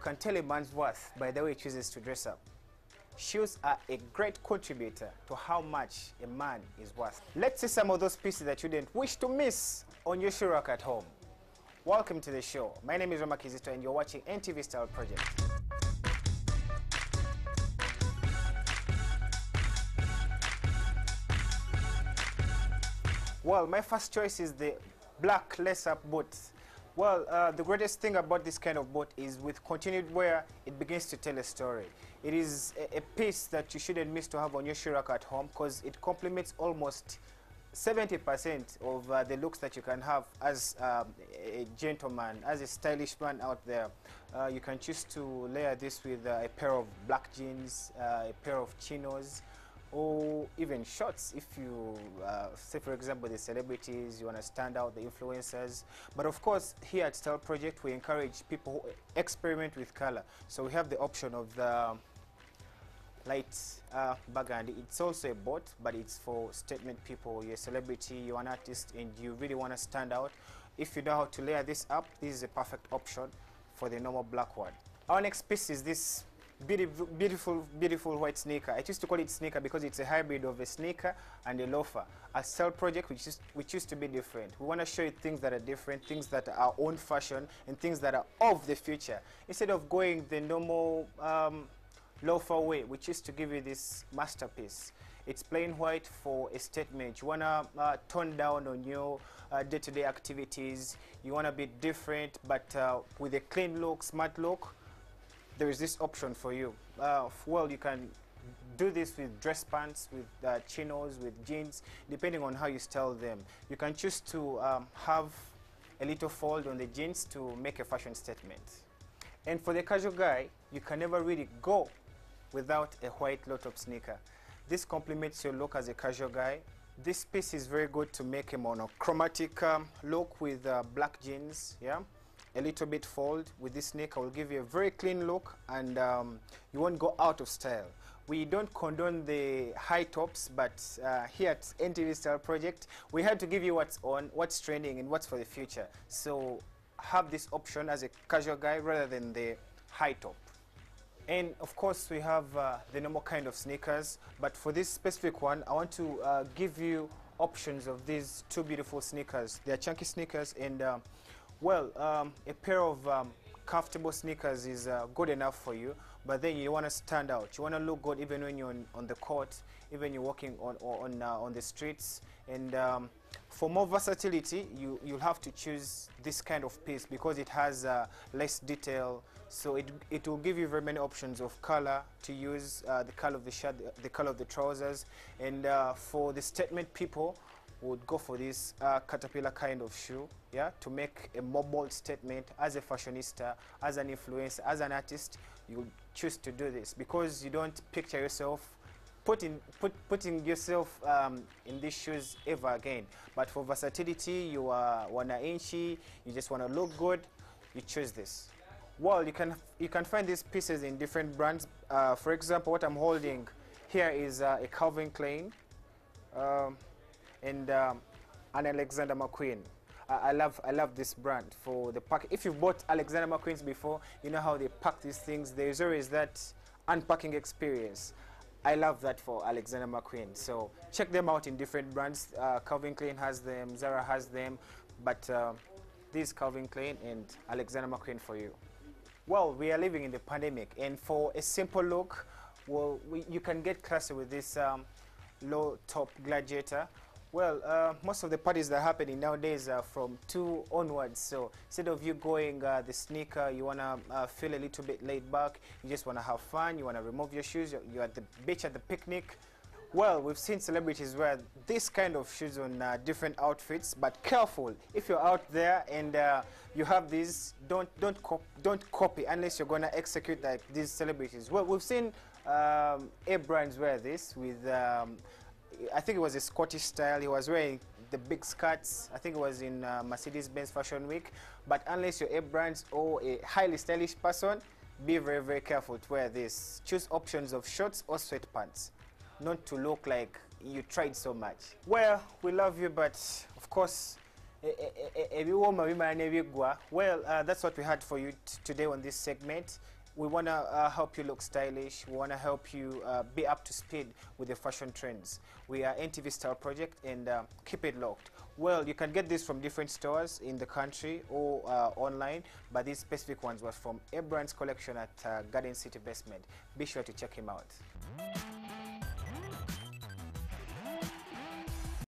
can tell a man's worth by the way he chooses to dress up. Shoes are a great contributor to how much a man is worth. Let's see some of those pieces that you didn't wish to miss on your shoe rack at home. Welcome to the show. My name is Roma Kizito and you're watching NTV Style Project. Well, my first choice is the black lace-up boots. Well, the greatest thing about this kind of boot is with continued wear, it begins to tell a story. It is a piece that you shouldn't miss to have on your shoe rack at home because it complements almost 70% of the looks that you can have as a gentleman, as a stylish man out there. You can choose to layer this with a pair of black jeans, a pair of chinos, or even shorts if you say, for example, the celebrities, you want to stand out, the influencers. But of course, here at Style Project, we encourage people who experiment with color. So we have the option of the light burgundy. It's also a boat, but it's for statement people. You're a celebrity, you're an artist, and you really want to stand out. If you know how to layer this up, this is a perfect option for the normal black one. Our next piece is this beautiful white sneaker. I choose to call it sneaker because it's a hybrid of a sneaker and a loafer. At Style Project, we choose to be different. We want to show you things that are different, things that are our own fashion, and things that are of the future. Instead of going the normal loafer way, we choose to give you this masterpiece. It's plain white for a statement. You want to tone down on your day-to-day activities. You want to be different, but with a clean look, smart look. There is this option for you. Well, you can do this with dress pants, with chinos, with jeans, depending on how you style them. You can choose to have a little fold on the jeans to make a fashion statement. And for the casual guy, you can never really go without a white low-top sneaker. This complements your look as a casual guy. This piece is very good to make a monochromatic look with black jeans, yeah? A little bit fold with this sneaker will give you a very clean look, and you won't go out of style. We don't condone the high tops, but here at NTV Style Project, we had to give you what's on, what's trending, and what's for the future. So have this option as a casual guy rather than the high top. And of course, we have the normal kind of sneakers, but for this specific one, I want to give you options of these two beautiful sneakers. They're chunky sneakers, and well, a pair of comfortable sneakers is good enough for you, but then you want to stand out. You want to look good even when you're on the court, even you're walking on the streets. And for more versatility, you'll have to choose this kind of piece because it has less detail. So it will give you very many options of color to use, the color of the shirt, the color of the trousers. And for the statement people, would go for this caterpillar kind of shoe, yeah, to make a more bold statement. As a fashionista, as an influencer, as an artist, you choose to do this because you don't picture yourself putting yourself in these shoes ever again. But for versatility, you are wanna-inchy, you just want to look good, you choose this. Well, you can find these pieces in different brands. For example, what I'm holding here is a Calvin Klein. And an Alexander McQueen. I love this brand for the pack. If you've bought Alexander McQueens before, you know how they pack these things. There's always that unpacking experience. I love that for Alexander McQueen. So check them out in different brands. Calvin Klein has them, Zara has them, but this is Calvin Klein and Alexander McQueen for you. Well, we are living in the pandemic, and for a simple look, well, you can get classy with this low top gladiator. Well, most of the parties that are happening nowadays are from 2 onwards, so instead of you going the sneaker, you want to feel a little bit laid back, you just want to have fun, you want to remove your shoes, you're at the beach, at the picnic. Well, we've seen celebrities wear this kind of shoes on different outfits, but careful, if you're out there and you have these, don't copy unless you're going to execute like these celebrities. Well, we've seen Air brands wear this with... I think it was a Scottish style. He was wearing the big skirts. I think it was in Mercedes-Benz Fashion Week. But unless you're a brand or a highly stylish person, be very, very careful to wear this. Choose options of shorts or sweatpants, not to look like you tried so much. Well, we love you, but of course, Well, that's what we had for you today on this segment. We want to help you look stylish. We want to help you be up to speed with the fashion trends. We are NTV Style Project, and keep it locked. Well, you can get this from different stores in the country or online, but these specific ones were from Ebran's collection at Garden City Basement. Be sure to check him out.